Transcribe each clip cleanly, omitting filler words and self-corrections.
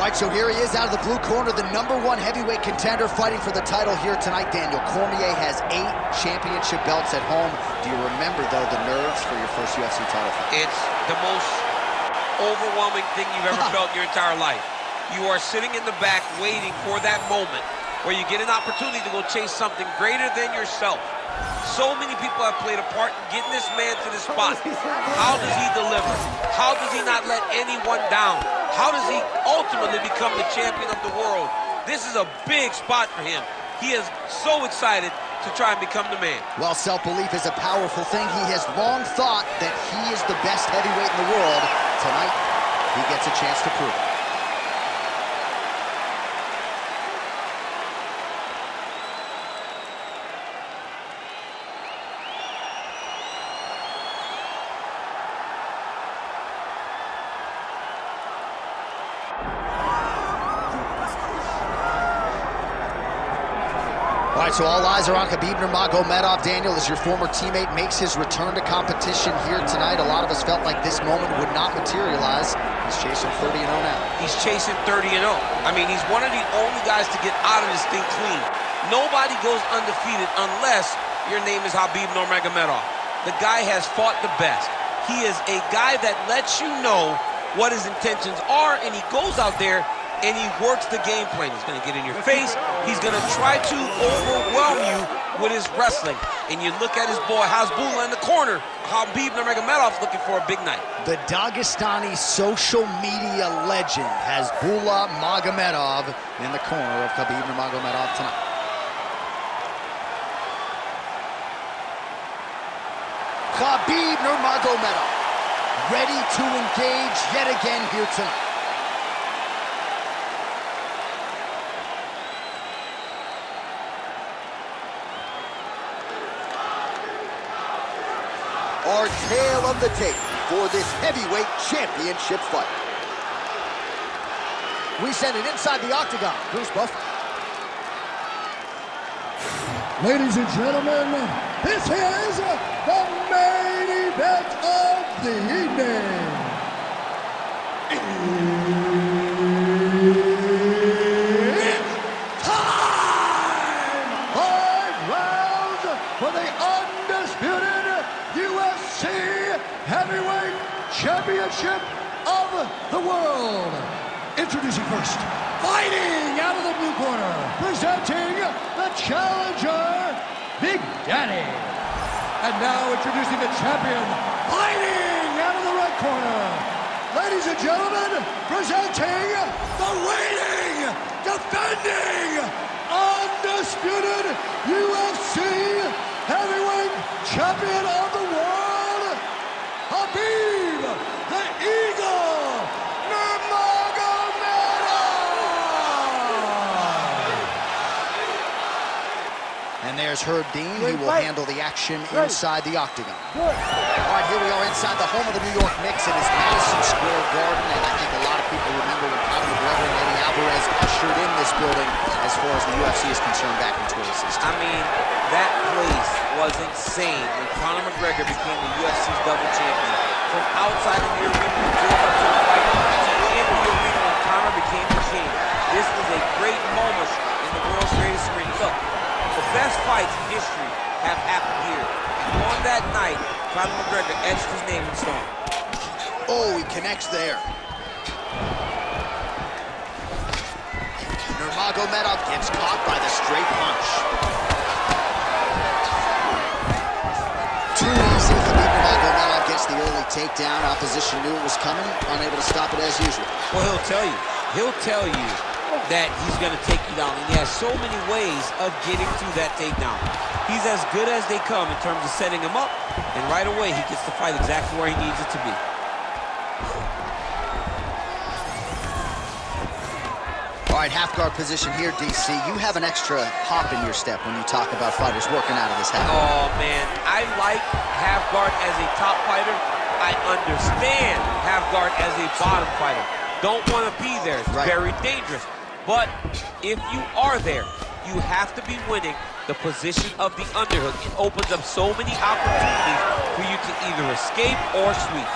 All right, so here he is out of the blue corner, the #1 heavyweight contender fighting for the title here tonight. Daniel Cormier has 8 championship belts at home. Do you remember, though, the nerves for your first UFC title fight? It's the most overwhelming thing you've ever felt in your entire life. You are sitting in the back waiting for that moment where you get an opportunity to go chase something greater than yourself. So many people have played a part in getting this man to this spot. How does he deliver? How does he not let anyone down? How does he ultimately become the champion of the world? This is a big spot for him. He is so excited to try and become the man. Well, self-belief is a powerful thing. He has long thought that he is the best heavyweight in the world. Tonight, he gets a chance to prove it. All right, so all eyes are on Khabib Nurmagomedov. Daniel, as your former teammate, makes his return to competition here tonight. A lot of us felt like this moment would not materialize. He's chasing 30-0 now. He's chasing 30-0. I mean, he's one of the only guys to get out of this thing clean. Nobody goes undefeated unless your name is Khabib Nurmagomedov. The guy has fought the best. He is a guy that lets you know what his intentions are, and he goes out there and he works the game plan. He's going to get in your face. He's going to try to overwhelm you with his wrestling. And you look at his boy Hasbulla in the corner. Khabib Nurmagomedov's looking for a big night. The Dagestani social media legend Hasbulla Magomedov in the corner of Khabib Nurmagomedov tonight. Khabib Nurmagomedov ready to engage yet again here tonight. Our tale of the tape for this heavyweight championship fight. We send it inside the Octagon. Bruce Buffer. Ladies and gentlemen, this is the main event of the evening. It's time! 5 rounds for the undisputed UFC Heavyweight Championship of the World. Introducing first, fighting out of the blue corner, presenting the challenger, Big Daddy. And now introducing the champion, fighting out of the red corner. Ladies and gentlemen, presenting the reigning, defending, undisputed UFC Heavyweight Champion of the World, Khabib the Eagle Nurmagomedov! And there's Herb Dean. He will handle the action inside the Octagon. All right, here we are inside the home of the New York Knicks. It is Madison Square Garden, and I think a lot of people remember when Conor McGregor and Eddie Alvarez ushered in this building as far as the UFC is concerned back in 2016. I mean, that place was insane when Conor McGregor became the UFC's double champion. From outside of the arena, in the arena when Conor became the king. This was a great moment in the world's greatest arena. Look, the best fights in history have happened here. And on that night, Conor McGregor etched his name in stone. Oh, he connects there. Nurmagomedov gets caught by the straight punch. The early takedown, opposition knew it was coming, unable to stop it as usual. Well, he'll tell you that he's going to take you down, and he has so many ways of getting to that takedown. He's as good as they come in terms of setting him up, and right away he gets to fight exactly where he needs it to be. All right, half-guard position here, DC. You have an extra hop in your step when you talk about fighters working out of this half. Oh, man, I like half-guard as a top fighter. I understand half-guard as a bottom fighter. Don't want to be there. It's very dangerous. But if you are there, you have to be winning the position of the underhook. It opens up so many opportunities for you to either escape or sweep.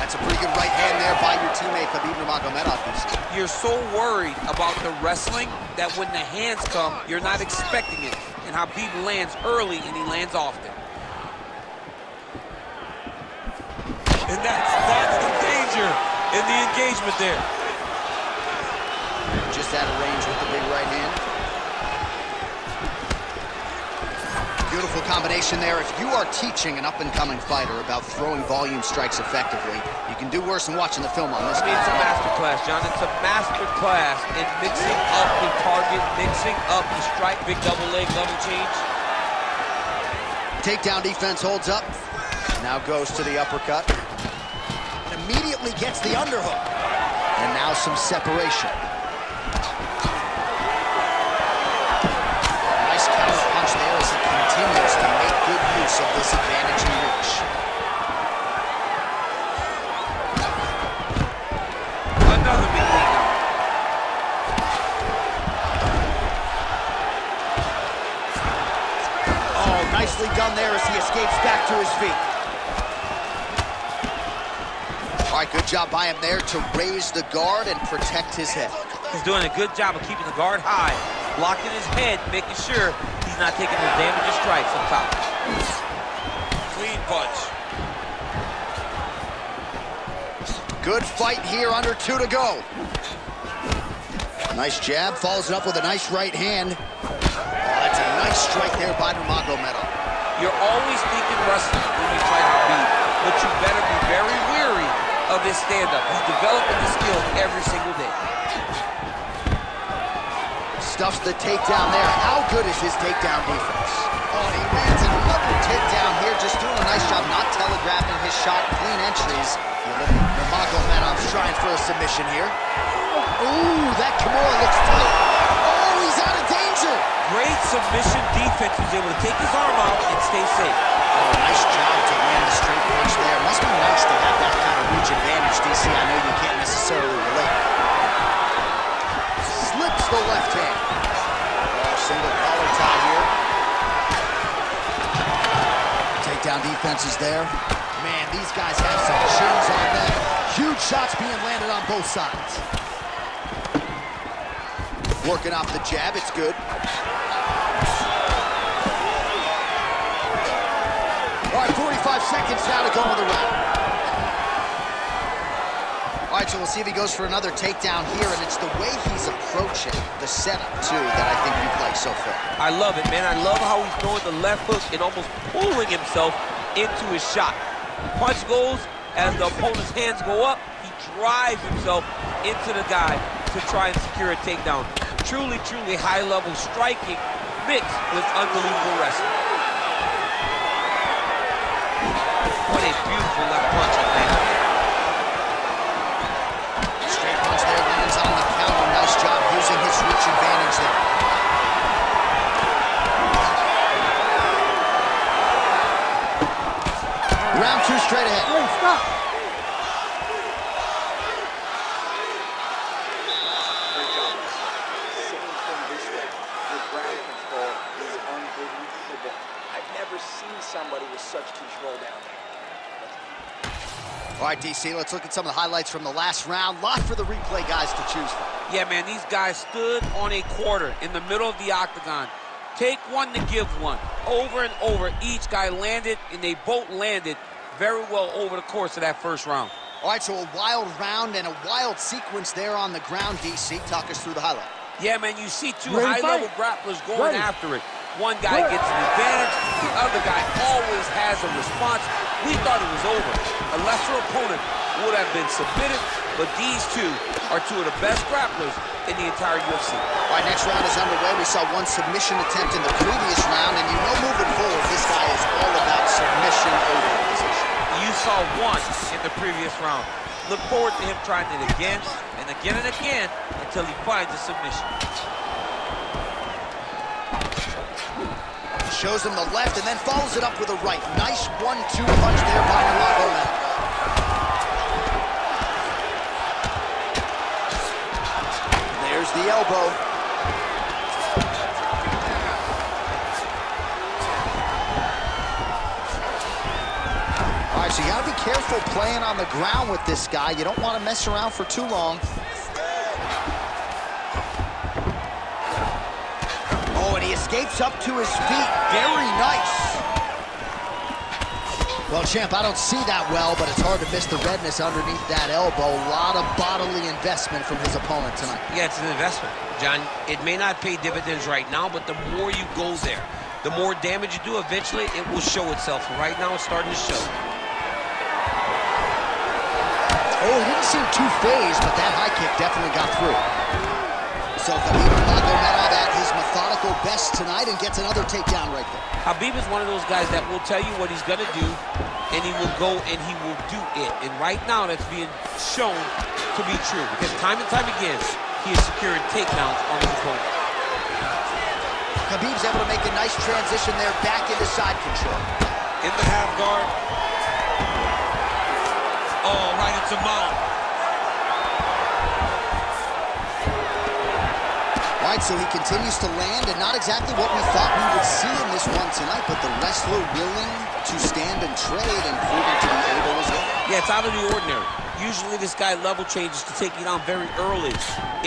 That's a pretty good right hand there by your team. teammate Khabib Nurmagomedov. You're so worried about the wrestling that when the hands come, you're not expecting it. And Khabib lands early and he lands often. And that's the danger in the engagement there. Just out of range with the big right hand. Beautiful combination there. If you are teaching an up-and-coming fighter about throwing volume strikes effectively, you can do worse than watching the film on this. It's a masterclass, John. It's a masterclass in mixing up the target, mixing up the strike, big double leg, level change. Takedown defense holds up. Now goes to the uppercut. And immediately gets the underhook. And now some separation. Continues to make good use of this advantage and reach. Another big lead. Oh, nicely done there as he escapes back to his feet. All right, good job by him there to raise the guard and protect his head. He's doing a good job of keeping the guard high, blocking his head, making sure he's not taking the damage or strikes up top. Clean punch. Good fight here, under 2 to go. Nice jab, follows it up with a nice right hand. Oh, that's a nice strike there by Nurmagomedov. You're always thinking wrestling when you fight Khabib, but you better be very wary of his stand-up. He's developing the skill every single day. Stuffs the takedown there. How good is his takedown defense? Oh, he lands another takedown here. Just doing a nice job not telegraphing his shot. Clean entries. Nurmagomedov's trying for a submission here. Ooh, that Kimura looks tight. Oh, he's out of danger. Great submission defense. He's able to take his arm out and stay safe. Oh, nice job to land the straight punch there. Must be nice to have that kind of reach advantage, DC. I know you can't necessarily relate. Slips the left hand. Oh, single collar tie here. Takedown defense is there. Man, these guys have some chins on them. Huge shots being landed on both sides. Working off the jab, it's good. All right, 45 seconds now to go in the round. All right, so we'll see if he goes for another takedown here, and it's the way he's approaching the setup, too, that I think you've liked so far. I love it, man. I love how he's throwing the left hook and almost pulling himself into his shot. Punch goes as the opponent's hands go up. He drives himself into the guy to try and secure a takedown. Truly, truly high-level striking mixed with unbelievable wrestling. What a beautiful left punch, man. Using his reach advantage there. Round 2 straight ahead. Wait, stop. I've never seen somebody with such control down there. All right, DC, let's look at some of the highlights from the last round. Lot for the replay guys to choose from. Yeah, man, these guys stood on a quarter in the middle of the octagon. Take one to give one. Over and over, each guy landed, and they both landed very well over the course of that first round. All right, so a wild round and a wild sequence there on the ground, DC. Talk us through the highlight. Yeah, man, you see two high-level grapplers going after it. One guy gets an advantage. The other guy always has a response. We thought it was over. A lesser opponent would have been submitted, but these two are two of the best grapplers in the entire UFC. All right, next round is underway. We saw one submission attempt in the previous round, and you know moving forward, this guy is all about submission over position. You saw one in the previous round. Look forward to him trying it again and again and again until he finds a submission. Shows him the left and then follows it up with a right. Nice 1-2 punch there by Nurmagomedov. The elbow. All right, So you got to be careful playing on the ground with this guy. You don't want to mess around for too long. Oh, and he escapes up to his feet. Very nice. Well, champ, I don't see that well, but it's hard to miss the redness underneath that elbow. A lot of bodily investment from his opponent tonight. Yeah, it's an investment, John. It may not pay dividends right now, but the more you go there, the more damage you do, eventually it will show itself. Right now, it's starting to show. Oh, he didn't seem too phased, but that high kick definitely got through. So Khabib Nurmagomedov had his methodical best tonight and gets another takedown right there. Khabib is one of those guys that will tell you what he's going to do, and he will go and he will do it. And right now, that's being shown to be true, because time and time again, he has secured takedowns on his opponent. Khabib's able to make a nice transition there back into side control. In the half guard. Oh, right into mount. All right, so he continues to land, and not exactly what we thought we would see in this one tonight, but the wrestler willing to stand and trade and proving to be able as well. Yeah, it's out of the ordinary. Usually this guy level changes to take you down very early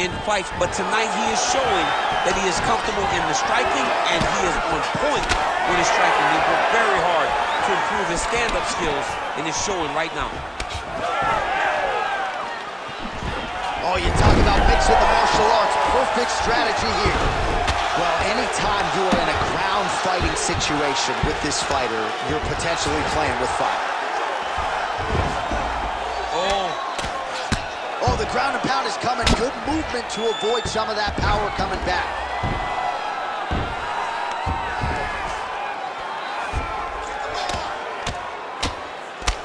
in fights, but tonight he is showing that he is comfortable in the striking, and he is on point with his striking. He worked very hard to improve his stand-up skills, and it's showing right now. Oh, you talk about mixing the martial arts. Perfect strategy here. Well, anytime you are in a ground fighting situation with this fighter, you're potentially playing with fire. The ground and pound is coming. Good movement to avoid some of that power coming back.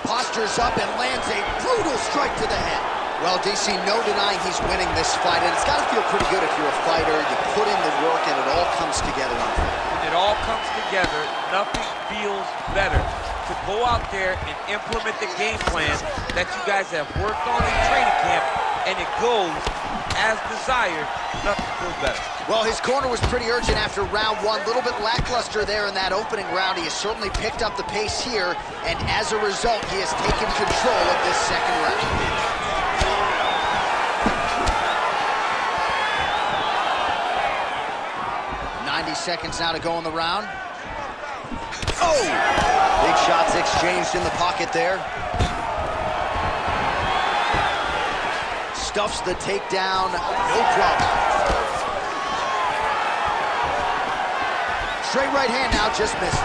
Postures up and lands a brutal strike to the head. Well, DC, no denying he's winning this fight, and it's got to feel pretty good if you're a fighter. You put in the work, and it all comes together. It all comes together. Nothing feels better. To go out there and implement the game plan that you guys have worked on in training camp, and it goes as desired, nothing feels better. Well, his corner was pretty urgent after round one. A little bit lackluster there in that opening round. He has certainly picked up the pace here, and as a result, he has taken control of this second round. Seconds now to go in the round. Oh! Big shots exchanged in the pocket there. Stuffs the takedown, no problem. Straight right hand now, just misses.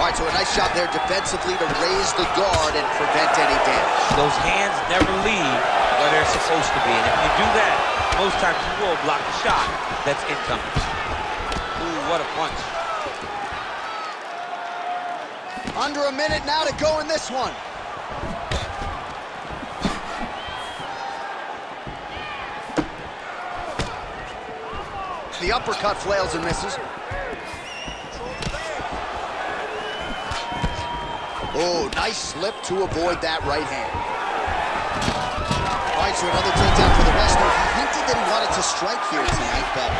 All right, so a nice shot there defensively to raise the guard and prevent any damage. Those hands never leave where they're supposed to be, and if you do that, most times you will block the shot that's incoming. What a punch. Under a minute now to go in this one. The uppercut flails and misses. Oh, nice slip to avoid that right hand. All right, so another takedown for the wrestler. He hinted that he wanted to strike here tonight, but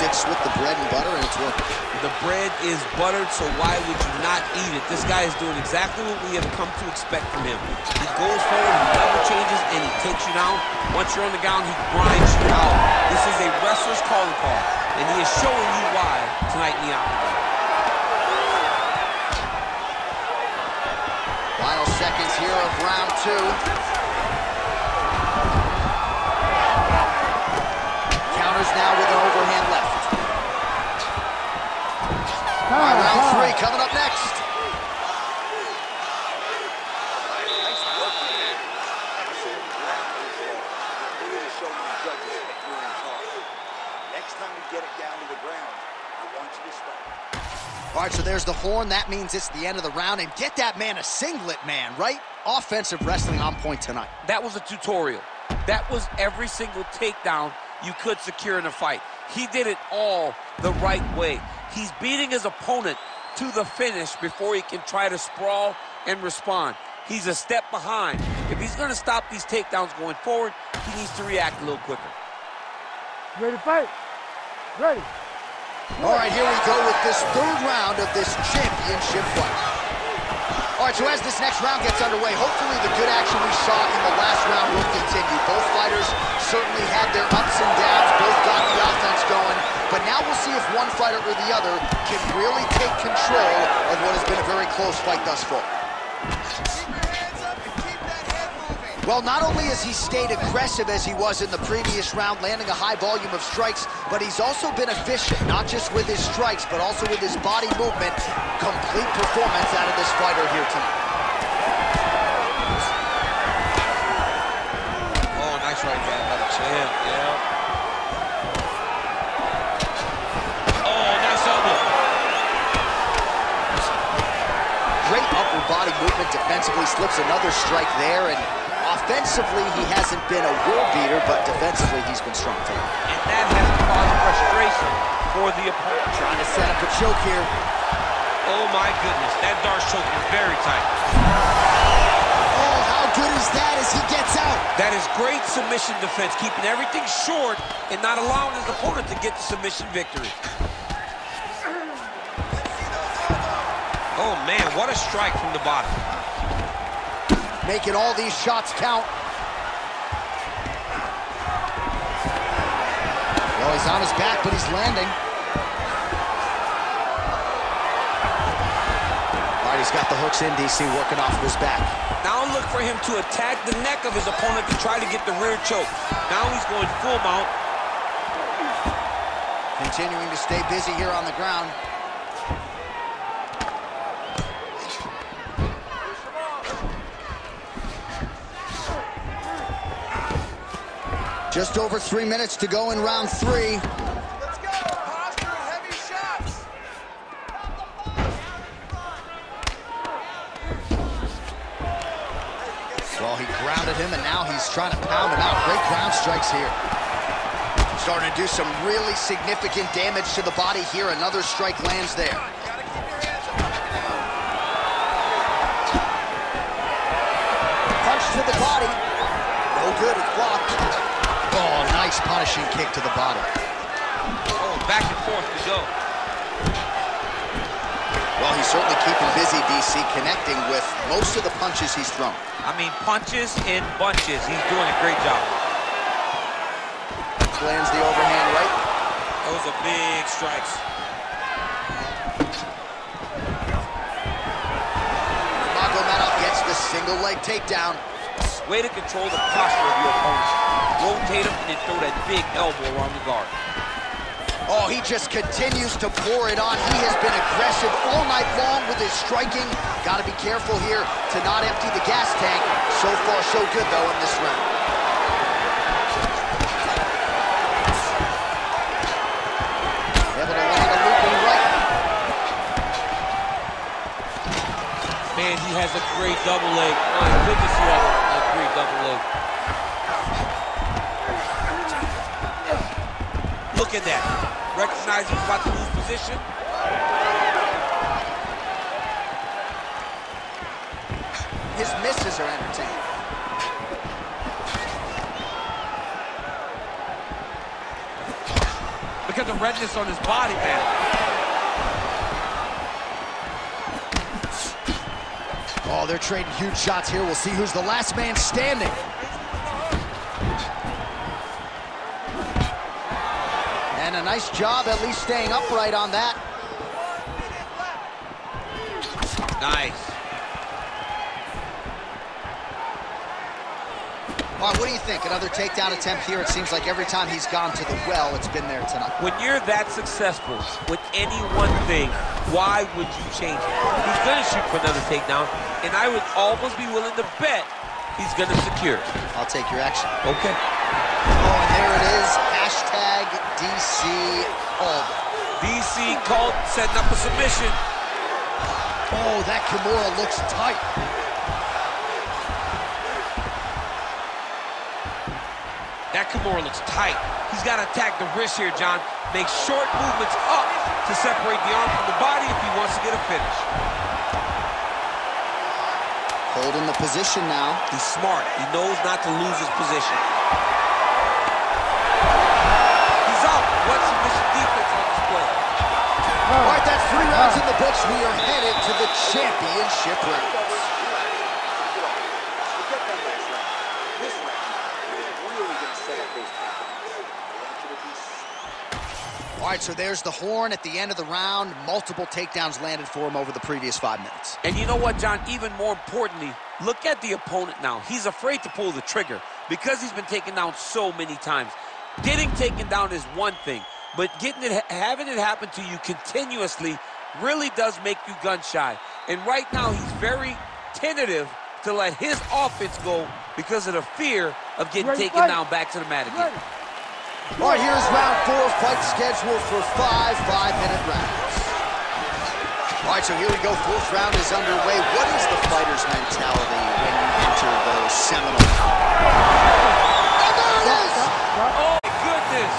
sticks with the bread and butter, and it's working. The bread is buttered, so why would you not eat it? This guy is doing exactly what we have come to expect from him. He goes forward, he level changes, and he takes you down. Once you're on the ground, he grinds you out. This is a wrestler's calling card, and he is showing you why tonight in the Octagon. Final seconds here of round two. Now with an overhand left. All right, round three coming up next. Next time you get it down to the ground, I want you to stop. All right, so there's the horn. That means it's the end of the round. And get that man a singlet, man, right? Offensive wrestling on point tonight. That was a tutorial. That was every single takedown you could secure in a fight. He did it all the right way. He's beating his opponent to the finish before he can try to sprawl and respond. He's a step behind. If he's gonna stop these takedowns going forward, he needs to react a little quicker. Ready to fight? Ready. All right, here we go with this third round of this championship fight. All right, so as this next round gets underway, hopefully the good action we saw in the last round will continue. Both fighters certainly had their ups and downs. Both got the offense going. But now we'll see if one fighter or the other can really take control of what has been a very close fight thus far. Well, not only has he stayed aggressive as he was in the previous round, landing a high volume of strikes, but he's also been efficient, not just with his strikes, but also with his body movement. Complete performance out of this fighter here tonight. Oh, nice right hand by the champ, yeah. Oh, nice elbow. Great upper body movement defensively, slips another strike there, and offensively, he hasn't been a world beater, but defensively, he's been strong too. And that has caused frustration for the opponent. Trying to set up a choke here. Oh, my goodness. That Darce choke is very tight. Oh, how good is that as he gets out? That is great submission defense, keeping everything short and not allowing his opponent to get the submission victory. Oh, man, what a strike from the bottom. Making all these shots count. Well, he's on his back, but he's landing. All right, he's got the hooks in, DC, working off of his back. Now look for him to attack the neck of his opponent to try to get the rear choke. Now he's going full mount. Continuing to stay busy here on the ground. Just over 3 minutes to go in round three. Let's go. Posture and heavy shots. Well, he grounded him, and now he's trying to pound him out. Great ground strikes here. Starting to do some really significant damage to the body here. Another strike lands there. Punch to the body. No good, it's blocked. Oh, nice punishing kick to the body. Oh, back and forth to go. Well, he's certainly keeping busy, DC, connecting with most of the punches he's thrown. I mean, punches in bunches. He's doing a great job. Lands the overhand right. Those are big strikes. Magomedov gets the single leg takedown. Way to control the posture of your opponent. Rotate him and then throw that big elbow around the guard. Oh, he just continues to pour it on. He has been aggressive all night long with his striking. Got to be careful here to not empty the gas tank. So far, so good, though, in this round. Able to land a looping right. Man, he has a great double leg. My goodness, he has a great double leg. Look at that. Recognize he's about to lose position. His misses are entertaining. Look at the redness on his body, man. Oh, they're trading huge shots here. We'll see who's the last man standing. And a nice job at least staying upright on that. Nice. All right, what do you think? Another takedown attempt here. It seems like every time he's gone to the well, it's been there tonight. When you're that successful with any one thing, why would you change it? He's going to shoot for another takedown, and I would almost be willing to bet he's going to secure it. I'll take your action. Okay. Oh, and there it is. Hashtag DC called. DC called, setting up a submission. Oh, that Kimura looks tight. That Kimura looks tight. He's got to attack the wrist here, John. Make short movements up to separate the arm from the body if he wants to get a finish. Holding the position now. He's smart. He knows not to lose his position. What submission defense on display? All right, that's 3 rounds in the books. We are headed to the championship rounds. All right, so there's the horn at the end of the round. Multiple takedowns landed for him over the previous 5 minutes. And you know what, John? Even more importantly, look at the opponent now. He's afraid to pull the trigger because he's been taken down so many times. Getting taken down is one thing, but having it happen to you continuously really does make you gun-shy. And right now, he's very tentative to let his offense go because of the fear of getting taken down back to the mat again. All right, here's round four, fight scheduled for five 5-minute rounds. All right, so here we go. Fourth round is underway. What is the fighter's mentality when you enter those seminal? And there it is! Oh, my goodness!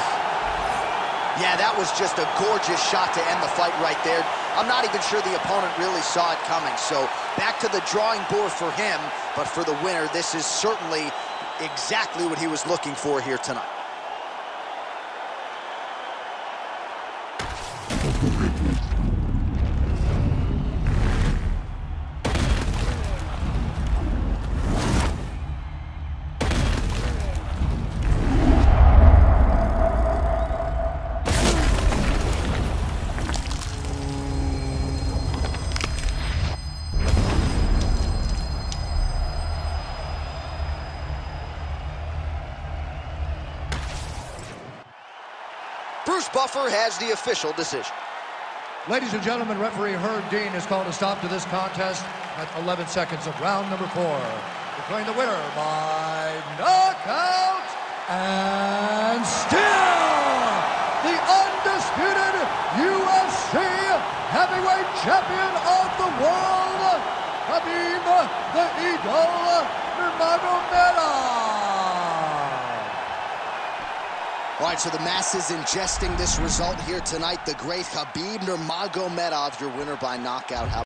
Yeah, that was just a gorgeous shot to end the fight right there. I'm not even sure the opponent really saw it coming. So back to the drawing board for him. But for the winner, this is certainly exactly what he was looking for here tonight. Bruce Buffer has the official decision. Ladies and gentlemen, referee Herb Dean has called a stop to this contest at 11 seconds of round number 4. Declaring the winner by knockout and still the undisputed UFC heavyweight champion of the world, Khabib the Eagle Nurmagomedov. All right, so the masses ingesting this result here tonight. The great Khabib Nurmagomedov, your winner by knockout.